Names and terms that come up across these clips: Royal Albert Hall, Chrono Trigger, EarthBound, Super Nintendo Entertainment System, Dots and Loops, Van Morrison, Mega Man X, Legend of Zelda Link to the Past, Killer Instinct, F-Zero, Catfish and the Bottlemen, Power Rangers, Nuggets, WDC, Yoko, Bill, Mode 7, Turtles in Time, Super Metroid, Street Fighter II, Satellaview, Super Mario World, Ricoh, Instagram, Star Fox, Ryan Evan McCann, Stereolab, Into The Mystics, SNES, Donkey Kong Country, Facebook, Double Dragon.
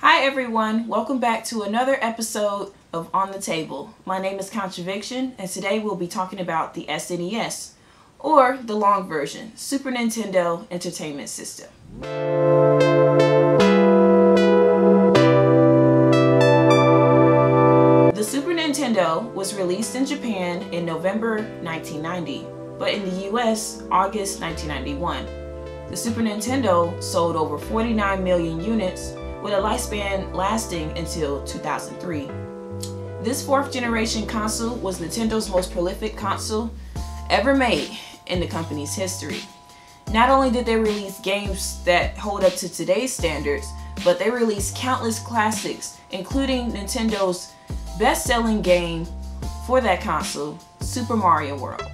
Hi everyone, welcome back to another episode of On the Table. My name is ContraViction and today we'll be talking about the SNES, or the long version, Super Nintendo Entertainment System. The Super Nintendo was released in Japan in November 1990, but in the US, August 1991. The Super Nintendo sold over 49 million units, with a lifespan lasting until 2003. This fourth generation console was Nintendo's most prolific console ever made in the company's history. Not only did they release games that hold up to today's standards, but they released countless classics, including Nintendo's best-selling game for that console, Super Mario World.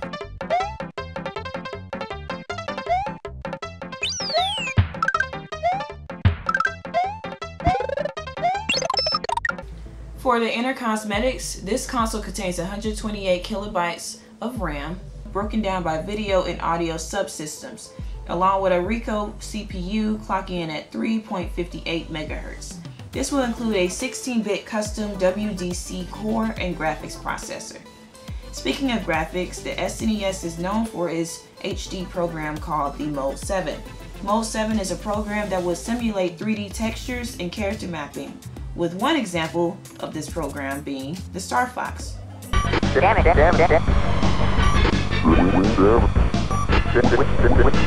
For the inner cosmetics, this console contains 128 kilobytes of RAM, broken down by video and audio subsystems, along with a Ricoh CPU clocking in at 3.58 megahertz. This will include a 16-bit custom WDC core and graphics processor. Speaking of graphics, the SNES is known for its HD program called the Mode 7. Mode 7 is a program that will simulate 3D textures and character mapping, with one example of this program being the Star Fox.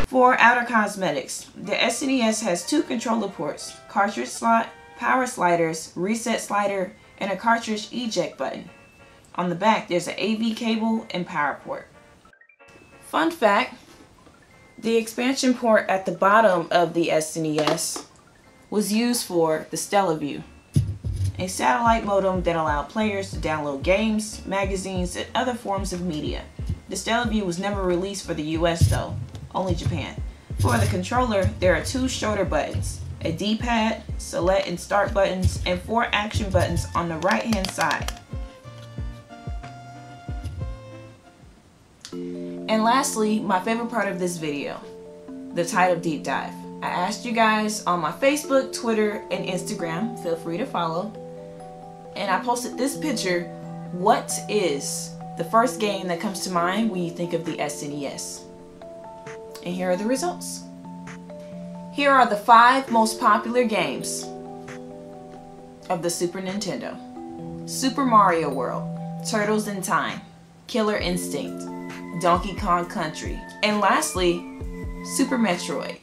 For outer cosmetics, the SNES has two controller ports, cartridge slot, power sliders, reset slider, and a cartridge eject button. On the back, there's an AV cable and power port. Fun fact, the expansion port at the bottom of the SNES was used for the Satellaview, a satellite modem that allowed players to download games, magazines, and other forms of media. The Satellaview was never released for the US though, only Japan. For the controller, there are two shoulder buttons, a D-pad, select and start buttons, and four action buttons on the right-hand side. And lastly, my favorite part of this video, the title deep dive. I asked you guys on my Facebook, Twitter, and Instagram, feel free to follow, and I posted this picture. What is the first game that comes to mind when you think of the SNES? And here are the results. Here are the 5 most popular games of the Super Nintendo. Super Mario World, Turtles in Time, Killer Instinct, Donkey Kong Country, and lastly, Super Metroid.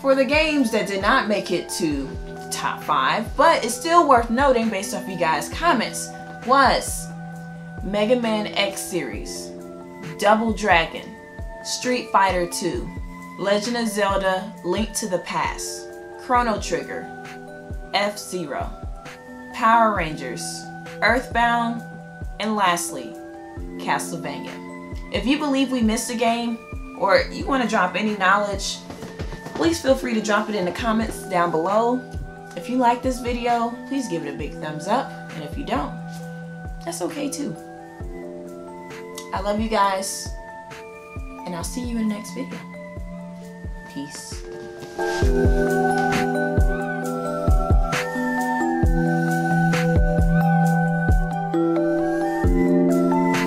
For the games that did not make it to top 5, but it's still worth noting based off you guys' comments, was Mega Man X series, Double Dragon, Street Fighter II, Legend of Zelda Link to the Past, Chrono Trigger, F-Zero, Power Rangers, EarthBound, and lastly, Castlevania. If you believe we missed a game, or you want to drop any knowledge, please feel free to drop it in the comments down below. If you like this video, please give it a big thumbs up. And if you don't, that's okay too. I love you guys, and I'll see you in the next video. Peace.